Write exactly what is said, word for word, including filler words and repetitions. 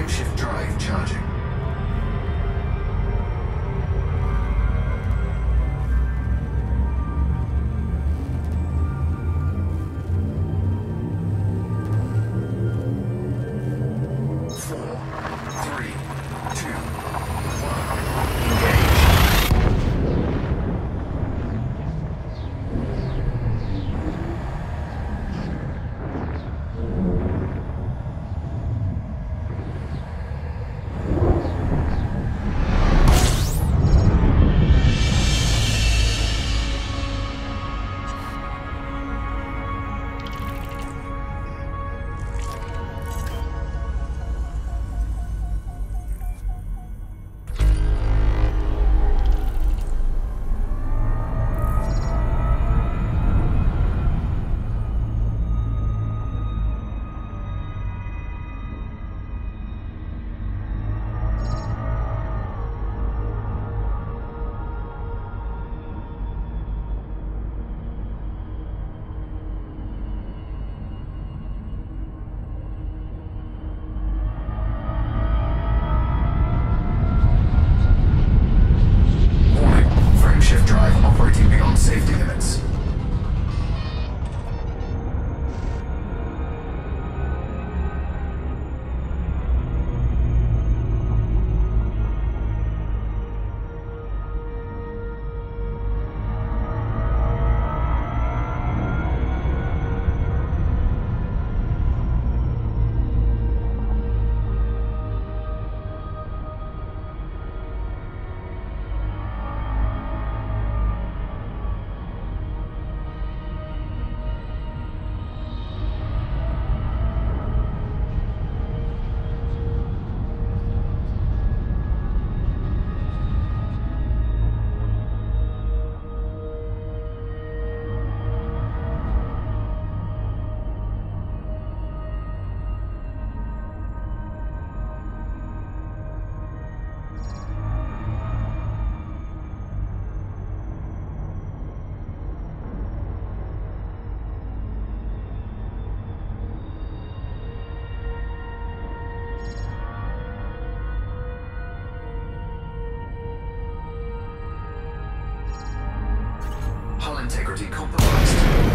Frameshift drive charging. Integrity compromised.